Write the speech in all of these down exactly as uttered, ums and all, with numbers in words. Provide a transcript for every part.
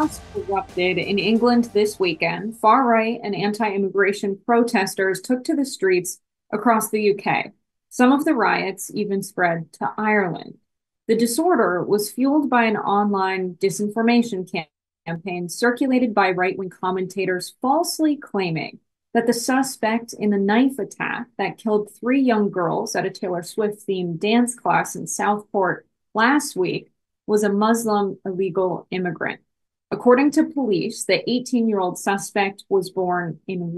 House erupted in England this weekend, far-right and anti-immigration protesters took to the streets across the U K. Some of the riots even spread to Ireland. The disorder was fueled by an online disinformation campaign circulated by right-wing commentators falsely claiming that the suspect in the knife attack that killed three young girls at a Taylor Swift-themed dance class in Southport last week was a Muslim illegal immigrant. According to police, the eighteen-year-old suspect was born in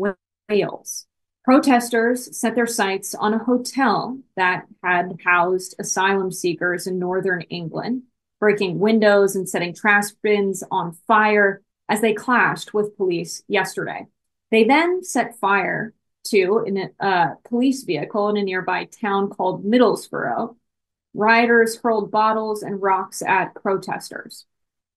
Wales. Protesters set their sights on a hotel that had housed asylum seekers in northern England, breaking windows and setting trash bins on fire as they clashed with police yesterday. They then set fire to an, uh, police vehicle in a nearby town called Middlesbrough. Rioters hurled bottles and rocks at protesters.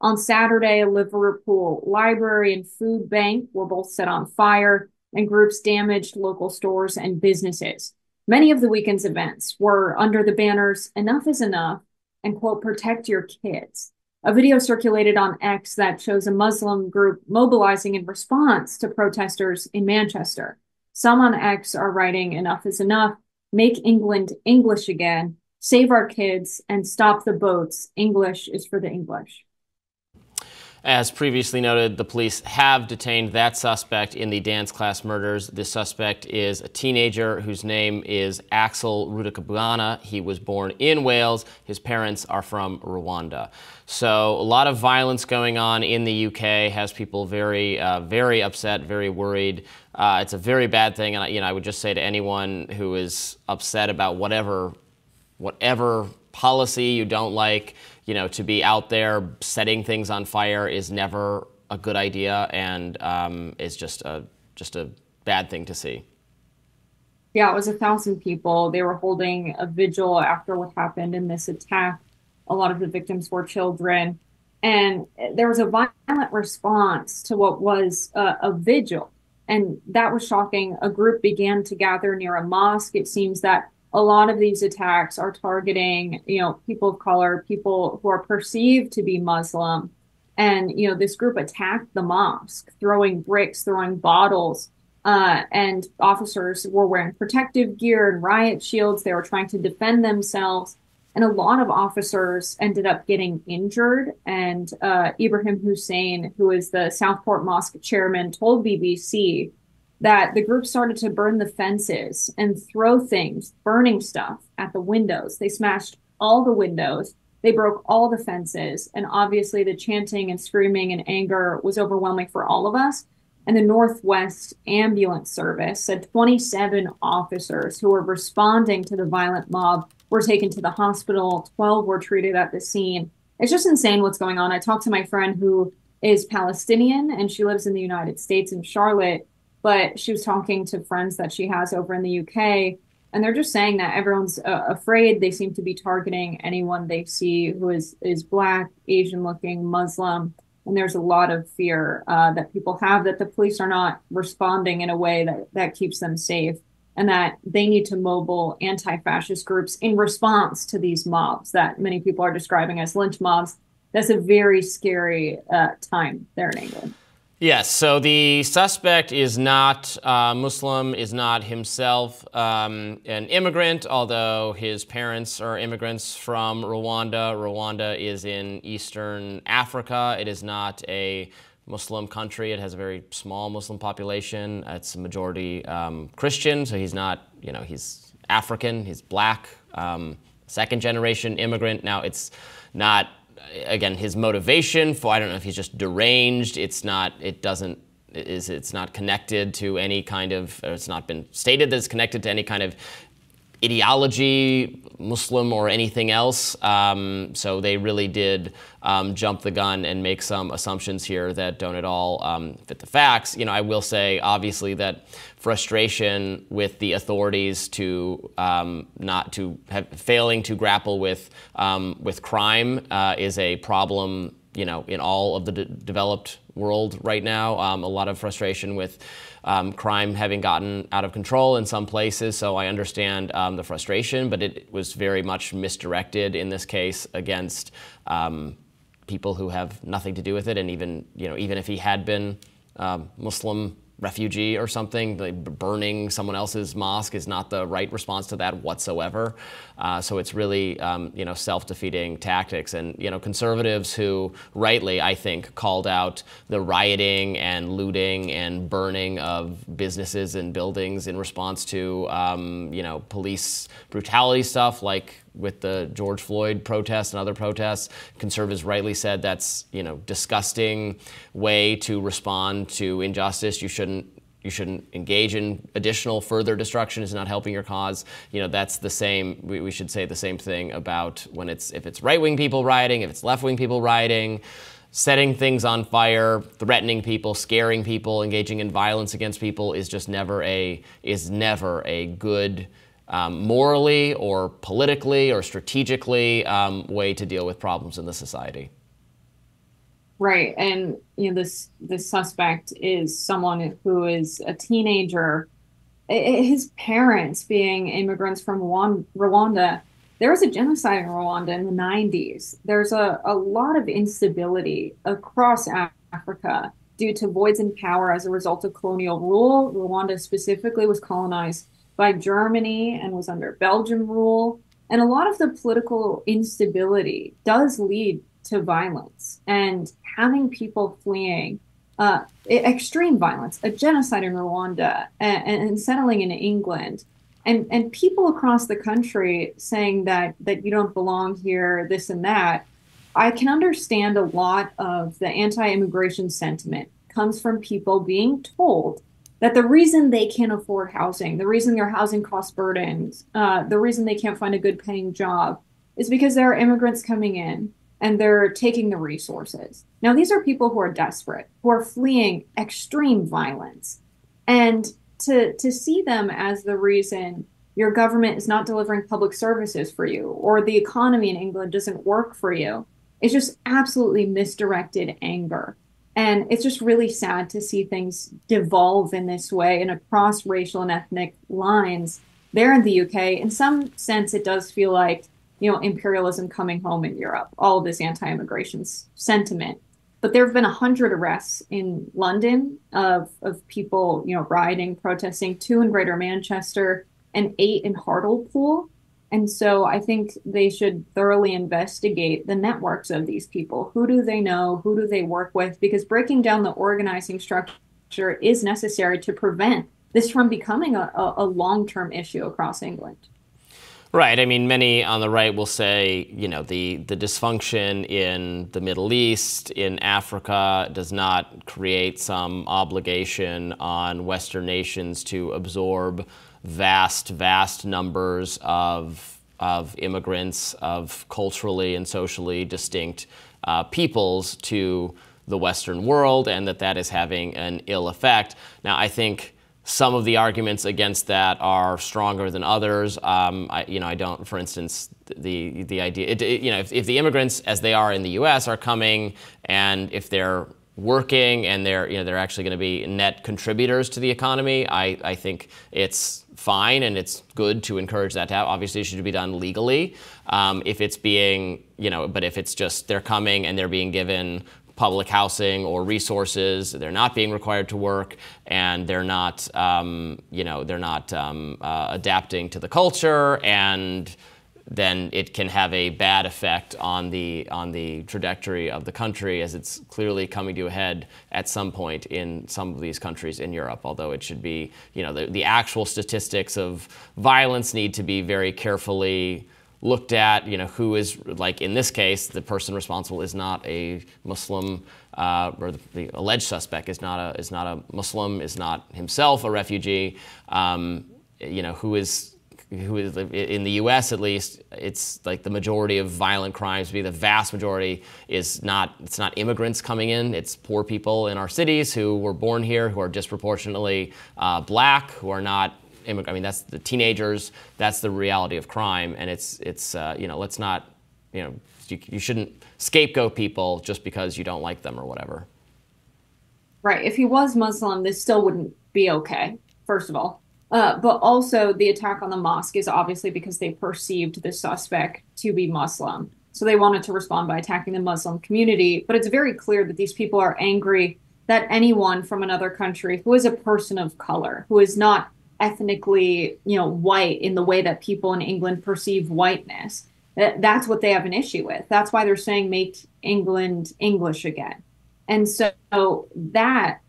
On Saturday, a Liverpool library and food bank were both set on fire, and groups damaged local stores and businesses. Many of the weekend's events were under the banners, "Enough is enough," and, quote, "protect your kids." A video circulated on X that shows a Muslim group mobilizing in response to protesters in Manchester. Some on X are writing, "Enough is enough, make England English again, save our kids, and stop the boats. English is for the English." As previously noted, the police have detained that suspect in the dance class murders. This suspect is a teenager whose name is Axel Rudikabana. He was born in Wales. His parents are from Rwanda. So a lot of violence going on in the U K has people very, uh, very upset, very worried. Uh, it's a very bad thing, and you know, I would just say to anyone who is upset about whatever, whatever policy you don't like, you know, to be out there setting things on fire is never a good idea, and um, is just a just a bad thing to see. Yeah, it was a thousand people. They were holding a vigil after what happened in this attack. A lot of the victims were children, and there was a violent response to what was a, a vigil, and that was shocking. A group began to gather near a mosque. It seems that a lot of these attacks are targeting, you know, people of color, people who are perceived to be Muslim. And, you know, this group attacked the mosque, throwing bricks, throwing bottles, uh, and officers were wearing protective gear and riot shields. They were trying to defend themselves. And a lot of officers ended up getting injured. And uh, Ibrahim Hussein, who is the Southport Mosque chairman, told B B C that the group started to burn the fences and throw things, burning stuff at the windows. They smashed all the windows. They broke all the fences. And obviously the chanting and screaming and anger was overwhelming for all of us. And the Northwest Ambulance Service said twenty-seven officers who were responding to the violent mob were taken to the hospital. twelve were treated at the scene. It's just insane what's going on. I talked to my friend who is Palestinian, and she lives in the United States in Charlotte. But she was talking to friends that she has over in the U K, and they're just saying that everyone's uh, afraid. They seem to be targeting anyone they see who is, is Black, Asian-looking, Muslim, and there's a lot of fear uh, that people have that the police are not responding in a way that, that keeps them safe, and that they need to mobile anti-fascist groups in response to these mobs that many people are describing as lynch mobs. That's a very scary uh, time there in England. Yes, so the suspect is not uh, Muslim, is not himself um, an immigrant, although his parents are immigrants from Rwanda. Rwanda is in Eastern Africa. It is not a Muslim country. It has a very small Muslim population. It's a majority um, Christian, so he's not, you know, he's African, he's Black, um, second generation immigrant. Now, it's not... Again, his motivation for, I don't know if he's just deranged, it's not, it doesn't, is it's not connected to any kind of, or it's not been stated that it's connected to any kind of ideology, Muslim or anything else. Um, so they really did um, jump the gun and make some assumptions here that don't at all um, fit the facts. You know, I will say, obviously, that frustration with the authorities to um, not to have failing to grapple with um, with crime uh, is a problem, you know, in all of the de developed world right now. Um, a lot of frustration with um, crime having gotten out of control in some places, so I understand um, the frustration, but it was very much misdirected in this case against um, people who have nothing to do with it. And even, you know, even if he had been um, Muslim refugee or something, like burning someone else's mosque is not the right response to that whatsoever. Uh, so it's really, um, you know, self-defeating tactics. And, you know, conservatives who rightly, I think, called out the rioting and looting and burning of businesses and buildings in response to, um, you know, police brutality stuff like with the George Floyd protests and other protests, conservatives rightly said that's, you know, disgusting way to respond to injustice. You shouldn't you shouldn't engage in additional further destruction. It's not helping your cause. You know, that's the same. We, we should say the same thing about when it's if it's right-wing people rioting, if it's left-wing people rioting, setting things on fire, threatening people, scaring people, engaging in violence against people is just never a is never a good. Um, morally or politically or strategically um, way to deal with problems in the society. Right, and you know this this suspect is someone who is a teenager. His parents being immigrants from Rwanda. There was a genocide in Rwanda in the nineties. There's a, a lot of instability across Africa due to voids in power as a result of colonial rule. Rwanda specifically was colonized by Germany and was under Belgian rule. And a lot of the political instability does lead to violence, and having people fleeing uh, extreme violence, a genocide in Rwanda and, and settling in England, and, and people across the country saying that, that you don't belong here, this and that. I can understand a lot of the anti-immigration sentiment comes from people being told that the reason they can't afford housing, the reason their housing cost burdens, uh, the reason they can't find a good paying job is because there are immigrants coming in and they're taking the resources. Now, these are people who are desperate, who are fleeing extreme violence. And to, to see them as the reason your government is not delivering public services for you or the economy in England doesn't work for you is just absolutely misdirected anger. And it's just really sad to see things devolve in this way and across racial and ethnic lines there in the U K. In some sense, it does feel like, you know, imperialism coming home in Europe, all of this anti-immigration sentiment. But there have been one hundred arrests in London of, of people, you know, rioting, protesting, two in Greater Manchester and eight in Hartlepool. And so I think they should thoroughly investigate the networks of these people. Who do they know? Who do they work with? Because breaking down the organizing structure is necessary to prevent this from becoming a, a long-term issue across England. Right. I mean, many on the right will say, you know, the, the dysfunction in the Middle East, in Africa, does not create some obligation on Western nations to absorb vast, vast numbers of, of immigrants, of culturally and socially distinct uh, peoples to the Western world, and that that is having an ill effect. Now, I think some of the arguments against that are stronger than others. Um, I, you know, I don't, for instance, the, the idea, it, it, you know, if, if the immigrants, as they are in the U S, are coming, and if they're working and they're, you know, they're actually going to be net contributors to the economy, I, I think it's fine and it's good to encourage that to happen. Obviously, it should be done legally. Um, if it's being, you know, but if it's just they're coming and they're being given public housing or resources, they're not being required to work, and they're not, um, you know, they're not um, uh, adapting to the culture, and then it can have a bad effect on the on the trajectory of the country, as it's clearly coming to a head at some point in some of these countries in Europe. Although it should be, you know, the, the actual statistics of violence need to be very carefully looked at. You know, who is, like in this case, the person responsible is not a Muslim, uh, or the, the alleged suspect is not a is not a Muslim, is not himself a refugee. Um, you know, who is. Who is in the U S at least? It's like the majority of violent crimes, be the vast majority, is not. It's not immigrants coming in. It's poor people in our cities who were born here, who are disproportionately uh, black, who are not. Immig I mean, that's the teenagers. That's the reality of crime, and it's it's uh, you know, let's not, you know, you, you shouldn't scapegoat people just because you don't like them or whatever. Right. If he was Muslim, this still wouldn't be okay. First of all. Uh, but also the attack on the mosque is obviously because they perceived the suspect to be Muslim. So they wanted to respond by attacking the Muslim community. But it's very clear that these people are angry that anyone from another country who is a person of color, who is not ethnically, you know, white in the way that people in England perceive whiteness, that, that's what they have an issue with. That's why they're saying make England English again. And so that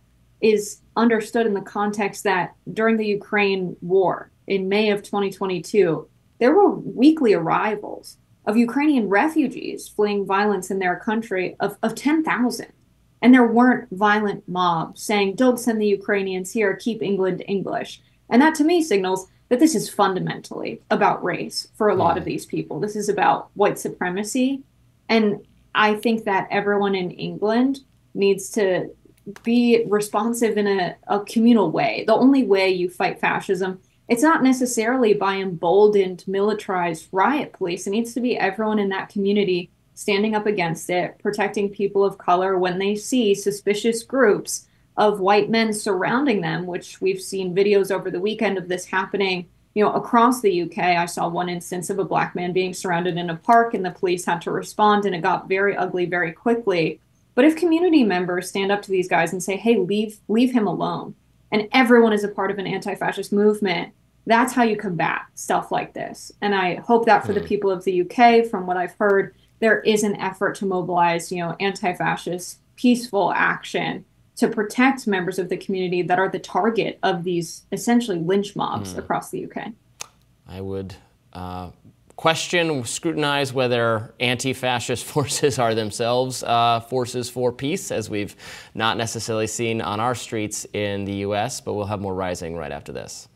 is understood in the context that during the Ukraine war in May of twenty twenty-two, there were weekly arrivals of Ukrainian refugees fleeing violence in their country of, of ten thousand. And there weren't violent mobs saying, don't send the Ukrainians here, keep England English. And that to me signals that this is fundamentally about race for a lot of these people. This is about white supremacy. And I think that everyone in England needs to be responsive in a, a communal way. The only way you fight fascism, it's not necessarily by emboldened, militarized riot police. It needs to be everyone in that community standing up against it, protecting people of color when they see suspicious groups of white men surrounding them, which we've seen videos over the weekend of this happening, you know, across the U K. I saw one instance of a black man being surrounded in a park and the police had to respond, and it got very ugly very quickly. But if community members stand up to these guys and say, hey, leave leave him alone, and everyone is a part of an anti-fascist movement, that's how you combat stuff like this. And I hope that for mm. the people of the U K, from what I've heard, there is an effort to mobilize, you know, anti-fascist, peaceful action to protect members of the community that are the target of these essentially lynch mobs mm. across the U K. I would uh, question, scrutinize whether anti-fascist forces are themselves uh, forces for peace, as we've not necessarily seen on our streets in the U S, but we'll have more rising right after this.